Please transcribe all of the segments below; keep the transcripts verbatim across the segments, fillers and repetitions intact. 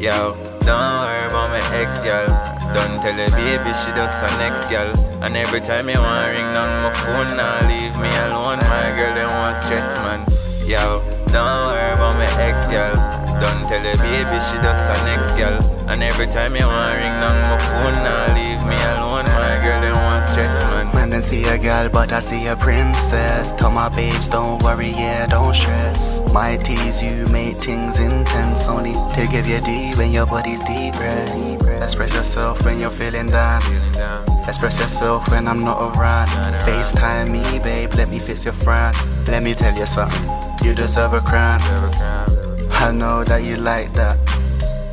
Yo, don't worry about my ex girl. Don't tell her baby she does her next girl. And every time you wanna ring down my phone, now leave me alone, my girl, they want stress, man. Yo, don't worry about my ex girl. Don't tell her baby she does her next girl. And every time you wanna ring down my phone, now leave me alone, my girl, they want stress, man. Man, I see a girl, but I see a princess. Tell my babes, don't worry, yeah, don't stress. My tease you make things intense. Only take it your D when your body's depressed. Express yourself when you're feeling down. Express yourself when I'm not around. FaceTime me, babe, let me fix your frown. Let me tell you something, you deserve a crown. I know that you like that.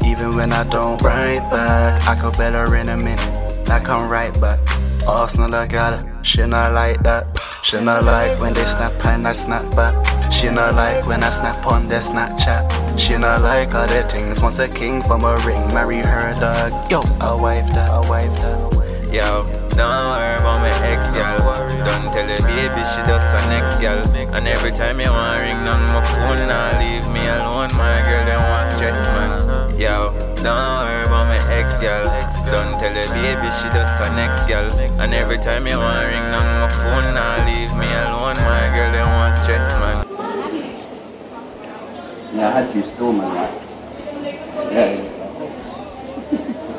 Even when I don't write back, I could better in a minute. I come right back. Arsenal, I got it. She not like that. She not like when they snap and I snap back. She not like when I snap on their Snapchat. She not like other things. Wants a king from a ring, marry her dog. Yo, I wife that, I wife that. Yo, don't worry about my ex girl. Don't tell her baby she does her next girl. And every time you wanna ring down my phone, now leave me alone, my girl, they want stress, man. Yo, don't worry about my ex girl. Don't tell her baby she does her next girl. And every time you wanna ring down my phone, now leave me alone, my girl, they want stress, man. Yeah, I had you still, man. Yeah, yeah.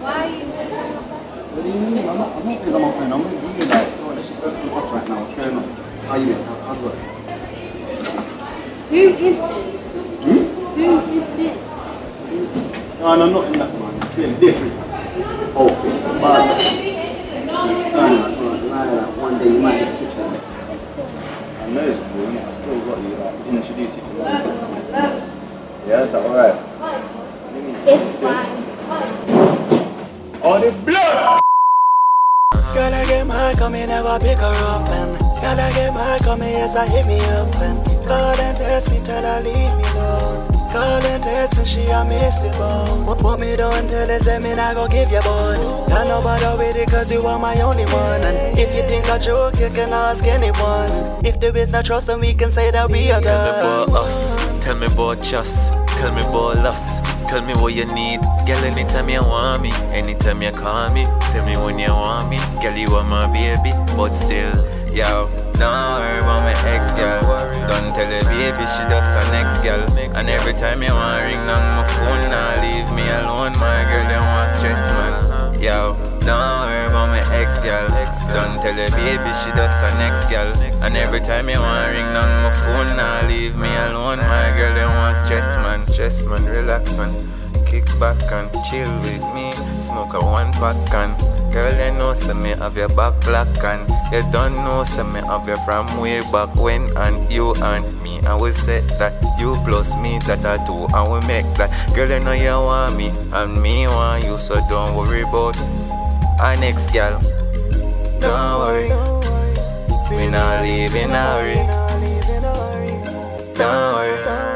Why? What do you mean? I'm not, I'm not because I'm on phone. I'm going to do you like, oh, let's just go to the bus right now. What's going on? How are you? How's work? Who is this? Hmm? Who is this? No, no, not in that one. It's really different. Oh, but it's done. Like, one day you might get a picture of it. I know it's cool, I still got you. Like, introduce you to one. Yeah, is that alright? It's fine. All the blood! Gotta get my coming, never pick her up, and gotta get my coming, yes, I hit me up, and call and text me till I leave me alone. Call and text and she a missed the ball. Put me down till they say me not go give you bone. Don't know bother with it cause you are my only one. And if you think I joke, you can ask anyone. If there is no trust, then we can say that we are done. Tell me about trust, tell me about lust, tell me what you need. Girl, anytime you want me, anytime you call me, tell me when you want me. Girl, you are my baby, but still, yo, don't worry about my ex-girl. Don't tell her baby she does her next girl. And every time you want ring down my phone, now leave me alone, my girl, they want stress, man. Yo, don't worry about my ex-girl. Don't tell her baby she does her next girl. And every time you want ring down my phone, now leave me alone, my girl, they want stress, man. Stress, man, relax and kick back and chill with me. Smoke a one pack and girl, you know some me have your back black and you don't know some me have you from way back when. And you and me, I will say that you plus me, that I do, I will make that. Girl, you know you want me and me want you, so don't worry about our next girl. Don't worry, we not leaving a hurry. Don't worry.